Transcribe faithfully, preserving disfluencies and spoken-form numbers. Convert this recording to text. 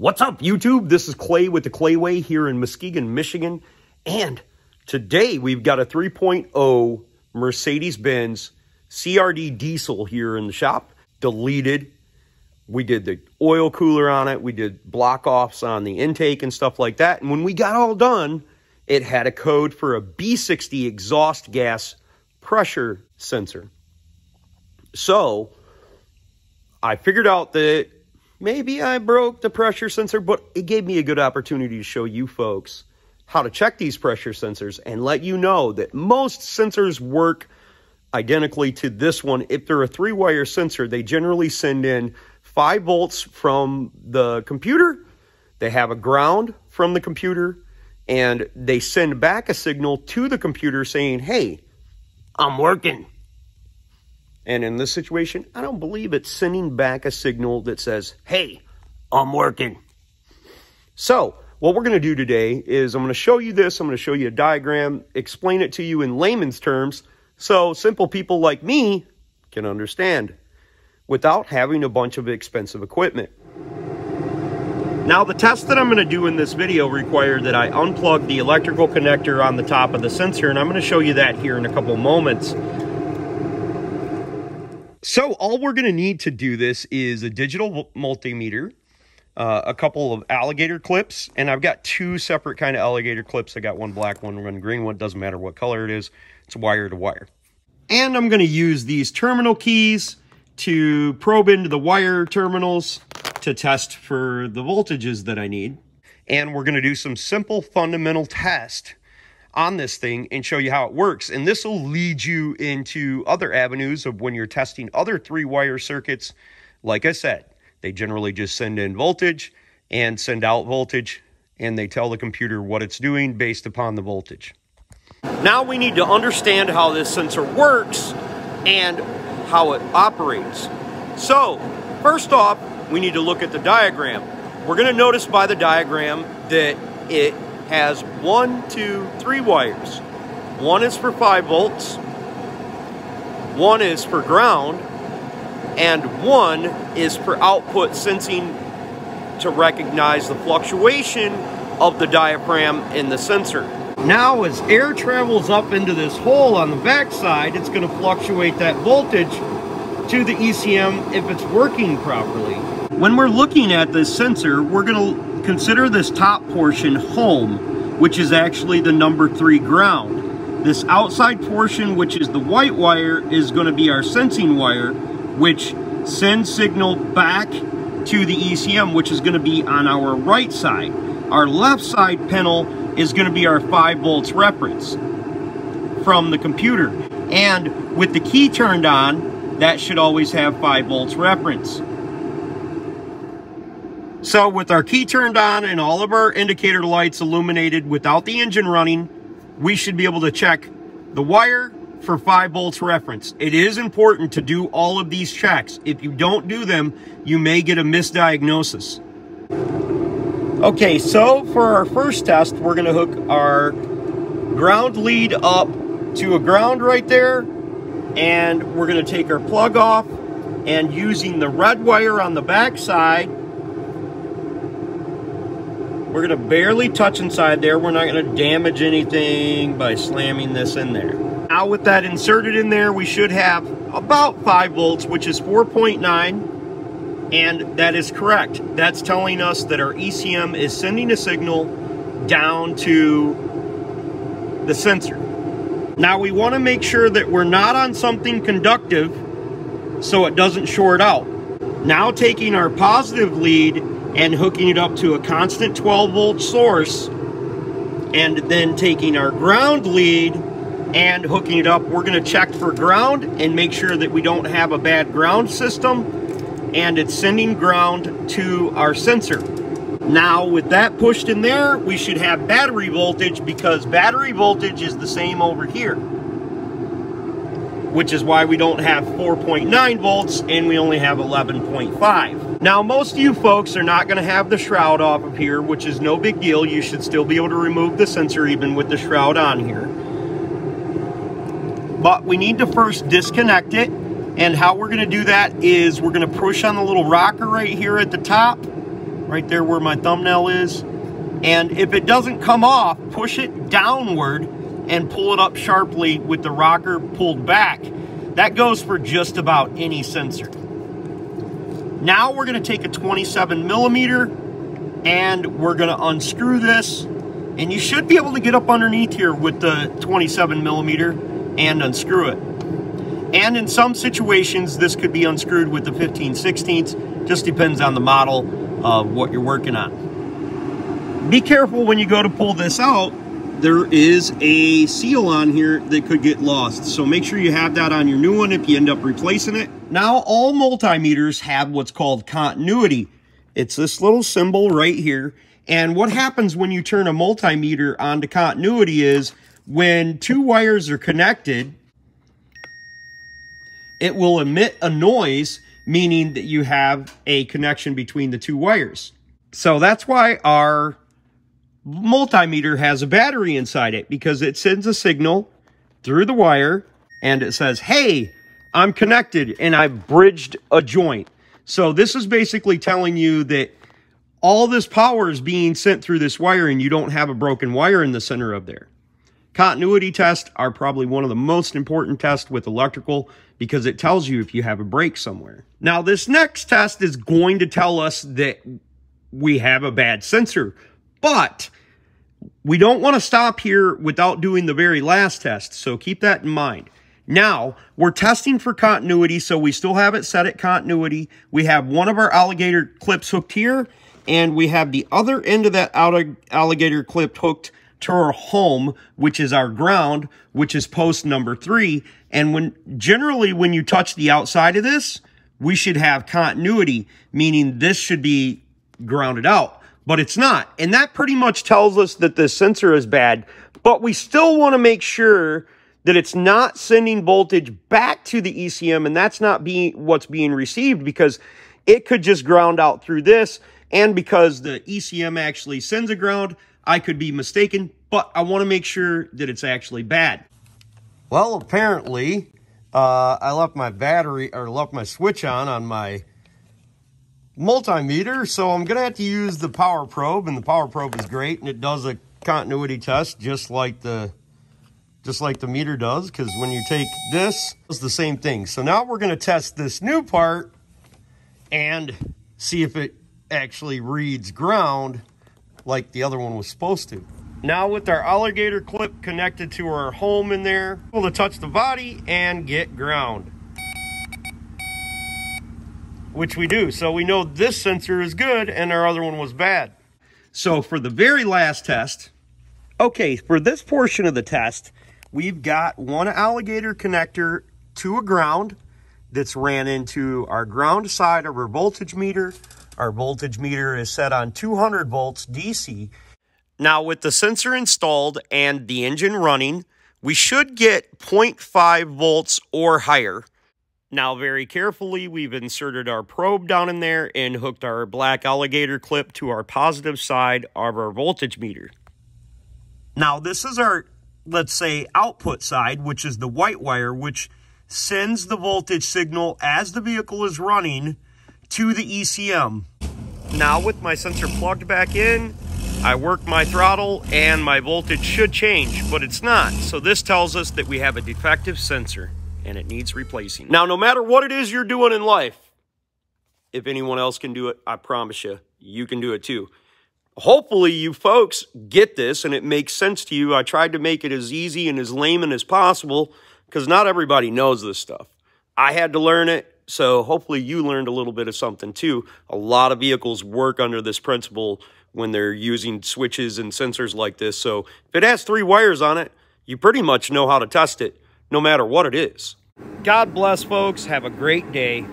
What's up, YouTube? This is Clay with the Clay Way here in Muskegon, Michigan. And today we've got a three point oh Mercedes-Benz C R D diesel here in the shop, deleted. We did the oil cooler on it. We did block offs on the intake and stuff like that. And when we got all done, it had a code for a B sixty exhaust gas pressure sensor. So I figured out that maybe I broke the pressure sensor, but it gave me a good opportunity to show you folks how to check these pressure sensors and let you know that most sensors work identically to this one. If they're a three-wire sensor, they generally send in five volts from the computer. They have a ground from the computer, and they send back a signal to the computer saying, hey, I'm working. And in this situation, I don't believe it's sending back a signal that says, hey, I'm working. So what we're going to do today is I'm going to show you this. I'm going to show you a diagram, explain it to you in layman's terms, so simple people like me can understand without having a bunch of expensive equipment. Now, the tests that I'm going to do in this video require that I unplug the electrical connector on the top of the sensor, and I'm going to show you that here in a couple moments. So all we're going to need to do this is a digital multimeter, uh, a couple of alligator clips, and I've got two separate kind of alligator clips. I got one black one, one green one. Doesn't matter what color it is. It's wire to wire. And I'm going to use these terminal keys to probe into the wire terminals to test for the voltages that I need. And we're going to do some simple fundamental test on this thing and show you how it works. And this will lead you into other avenues of when you're testing other three-wire circuits. Like I said, they generally just send in voltage and send out voltage, and they tell the computer what it's doing based upon the voltage. Now we need to understand how this sensor works and how it operates. So, first off, we need to look at the diagram. We're going to notice by the diagram that it has one, two, three wires. One is for five volts, one is for ground, and one is for output sensing to recognize the fluctuation of the diaphragm in the sensor. Now, as air travels up into this hole on the backside, it's going to fluctuate that voltage to the E C M if it's working properly. When we're looking at this sensor, we're going to consider this top portion home, which is actually the number three ground. This outside portion, which is the white wire, is going to be our sensing wire, which sends signal back to the E C M, which is going to be on our right side. Our left side panel is going to be our five volts reference from the computer. And with the key turned on, that should always have five volts reference. So with our key turned on and all of our indicator lights illuminated without the engine running, we should be able to check the wire for five volts reference. It is important to do all of these checks. If you don't do them, you may get a misdiagnosis. Okay, so for our first test, we're going to hook our ground lead up to a ground right there, and we're going to take our plug off, and using the red wire on the back side, we're going to barely touch inside there. We're not going to damage anything by slamming this in there. Now with that inserted in there, we should have about five volts, which is four point nine. And that is correct. That's telling us that our E C M is sending a signal down to the sensor. Now we want to make sure that we're not on something conductive so it doesn't short out. Now taking our positive lead and hooking it up to a constant twelve volt source, and then taking our ground lead and hooking it up, we're going to check for ground and make sure that we don't have a bad ground system, and it's sending ground to our sensor. Now with that pushed in there, we should have battery voltage, because battery voltage is the same over here, which is why we don't have four point nine volts and we only have eleven point five. Now most of you folks are not going to have the shroud off of here, which is no big deal. You should still be able to remove the sensor even with the shroud on here. But we need to first disconnect it. And how we're going to do that is we're going to push on the little rocker right here at the top, right there where my thumbnail is. And if it doesn't come off, push it downward and pull it up sharply with the rocker pulled back. That goes for just about any sensor. Now we're going to take a twenty-seven millimeter and we're going to unscrew this. And you should be able to get up underneath here with the twenty-seven millimeter and unscrew it. And in some situations, this could be unscrewed with the fifteen sixteenths. Just depends on the model of what you're working on. Be careful when you go to pull this out. There is a seal on here that could get lost. So make sure you have that on your new one if you end up replacing it. Now all multimeters have what's called continuity. It's this little symbol right here. And what happens when you turn a multimeter on to continuity is when two wires are connected, it will emit a noise, meaning that you have a connection between the two wires. So that's why our multimeter has a battery inside it, because it sends a signal through the wire and it says, hey, I'm connected and I've bridged a joint. So this is basically telling you that all this power is being sent through this wire and you don't have a broken wire in the center of there. Continuity tests are probably one of the most important tests with electrical because it tells you if you have a break somewhere. Now this next test is going to tell us that we have a bad sensor, but we don't want to stop here without doing the very last test, so keep that in mind. Now, we're testing for continuity, so we still have it set at continuity. We have one of our alligator clips hooked here, and we have the other end of that alligator clip hooked to our home, which is our ground, which is post number three. And when generally when you touch the outside of this, we should have continuity, meaning this should be grounded out, but it's not. And that pretty much tells us that the sensor is bad, but we still want to make sure that it's not sending voltage back to the E C M, and that's not being what's being received, because it could just ground out through this. And because the E C M actually sends a ground, I could be mistaken, but I want to make sure that it's actually bad. Well, apparently, uh, I left my battery or left my switch on on my multimeter, so I'm going to have to use the Power Probe, and the Power Probe is great, and it does a continuity test just like the just like the meter does, because when you take this, it's the same thing. So now we're going to test this new part and see if it actually reads ground like the other one was supposed to. Now with our alligator clip connected to our home in there, we'll touch the body and get ground, which we do. So we know this sensor is good and our other one was bad. So for the very last test, okay, for this portion of the test, we've got one alligator connector to a ground that's ran into our ground side of our voltage meter. Our voltage meter is set on two hundred volts D C. Now with the sensor installed and the engine running, we should get zero point five volts or higher. Now very carefully, we've inserted our probe down in there and hooked our black alligator clip to our positive side of our voltage meter. Now this is our, let's say, output side, which is the white wire, which sends the voltage signal as the vehicle is running to the E C M. Now with my sensor plugged back in, I work my throttle and my voltage should change, but it's not. So this tells us that we have a defective sensor and it needs replacing. Now, no matter what it is you're doing in life, if anyone else can do it, I promise you, you can do it too. Hopefully you folks get this and it makes sense to you. I tried to make it as easy and as layman as possible because not everybody knows this stuff. I had to learn it. So hopefully you learned a little bit of something too. A lot of vehicles work under this principle when they're using switches and sensors like this. So if it has three wires on it, you pretty much know how to test it, no matter what it is. God bless, folks. Have a great day.